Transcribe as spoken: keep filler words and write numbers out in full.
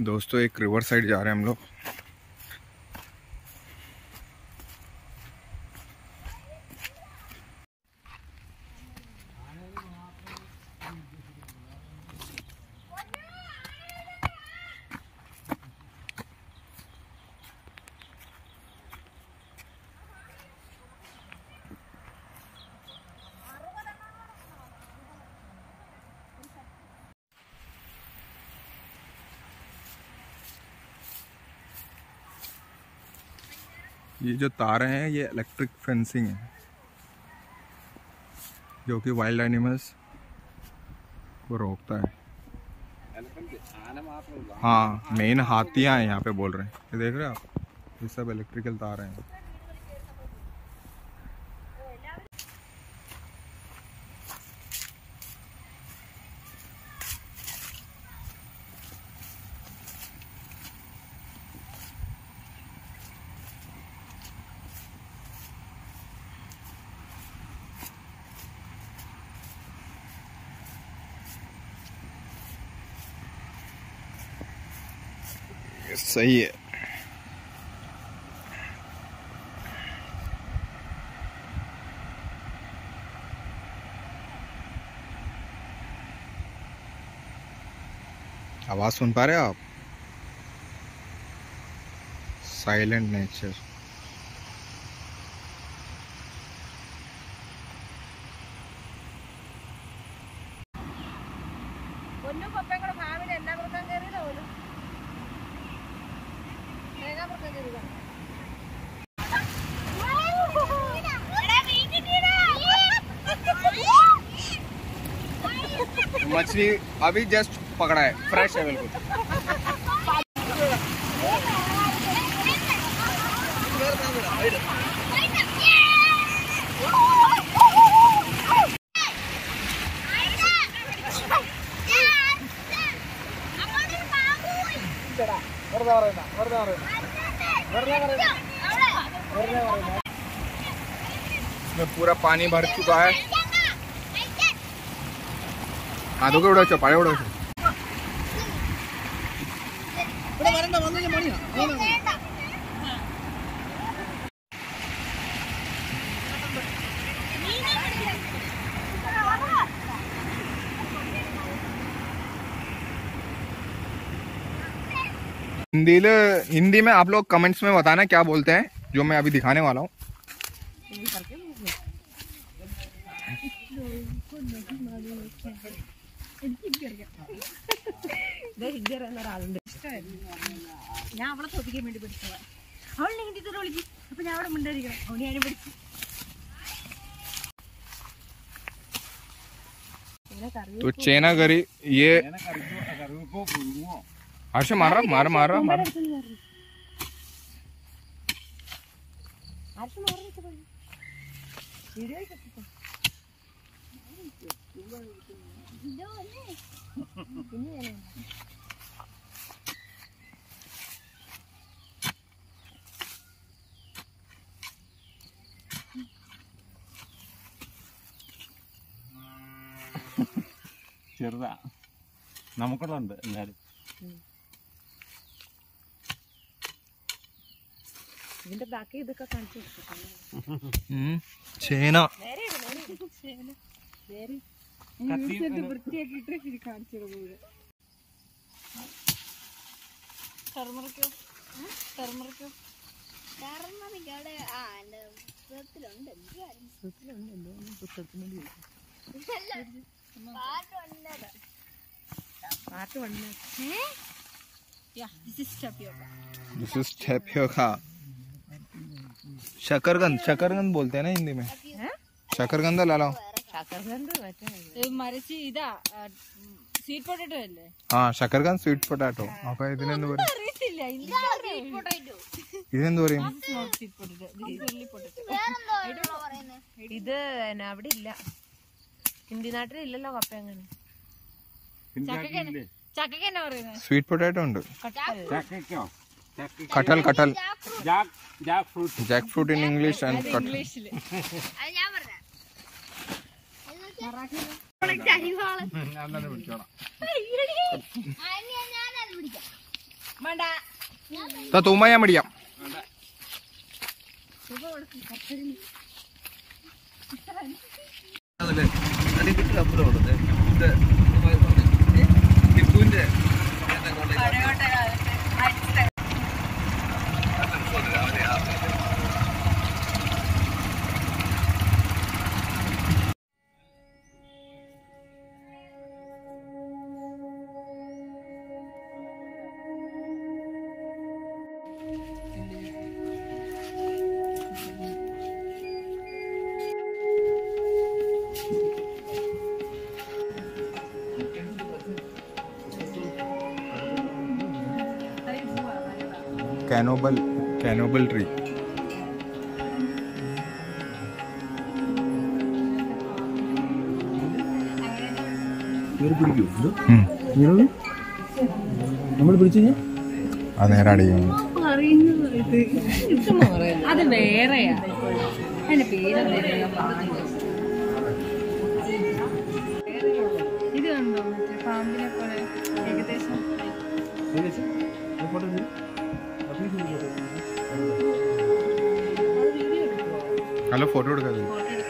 दोस्तों एक river side जा रहे हैं हम लोग। ये जो तारे हैं ये इलेक्ट्रिक फेंसिंग है, जो कि वाइल्ड एनिमल्स को रोकता है। हाँ, मेन हाथियाँ हैं यहाँ पे बोल रहे हैं। ये देख रहे हो आप, ये सब इलेक्ट्रिकल तारे हैं। सही है। आवाज सुन पा रहे हो आप? Silent nature. मछली अभी जस्ट पकड़ा है, फ्रेश है बिल्कुल। इसमें पूरा पानी भर चुका है। हाँ दो उड़ो चो पानी उड़ो चो हिंदी हिंदी में आप लोग कमेंट्स में बताना क्या बोलते हैं, जो मैं अभी दिखाने वाला हूँ। तो चेना करी ये हर्ष मार रहा मार मार रहा मार ചെറുതാ നമുക്കുള്ളണ്ട് എല്ലാരും ഇതിന്റെ ബാക്കി ഇതൊക്കെ കാണിച്ചു ഹ്മ് ചേന നേരെ നേരെ ചേന നേരെ കത്തിയിട്ട് വൃത്തിയാക്കിയിട്ട് ഇത് കാണിച്ചേര പോരെ ടർമറിക്കോ ടർമറിക്കോ ടർമറിക്കോടെ ആ അല്ല പുസ്തകത്തിലുണ്ട് എന്താ പുസ്തകത്തിലുണ്ട് എന്താ പുസ്തകത്തിലുണ്ട് ഇതല്ല പാർട്ട് വന്നതാ പാർട്ട് വന്നേ hey yeah this is tapioca this is tapioca शकरगंद शकरगंद बोलते हैं ना हिंदी में। शकरगंद ला लाओ शकरगंद बोलते हैं ये मरची इदा स्वीट पोटैटो है। हां शकरगंद स्वीट पोटैटो आपका ಇದೆಂದು ಬರಿ ಅರಿತಿಲ್ಲ ಇಲ್ಲ ಸ್ವೀಟ್ ಪೊಟೇಟೋ ಇದೆಂದು ಬರಿ ಸ್ವೀಟ್ ಪೊಟೇಟೋ ದಿಸ್ಲಿ ಪೊಟೇಟೋ ಇದೆಂದು പറയുന്നേ ಇದು ನಾನು അവിടെ ಇಲ್ಲ ಹಿಂದಿ ನಾಟ್ರೆ ಇಲ್ಲಲ್ಲ ಕಪ್ಪ ಅಂಗನೆ ಚಕ್ಕಕ್ಕೆ ಚಕ್ಕಕ್ಕೆ ಏನು പറയുന്നേ ಸ್ವೀಟ್ ಪೊಟೇಟೋ ഉണ്ട് ಚಕ್ಕಕ್ಕೆ कटल कटल jack jack fruit jack fruit in English and कटल। तो तूमया मड़िया कैनोबल कैनोबल ट्री ഏകദേശം ഹലോ ഫോട്ടോ എടുക്കാതെ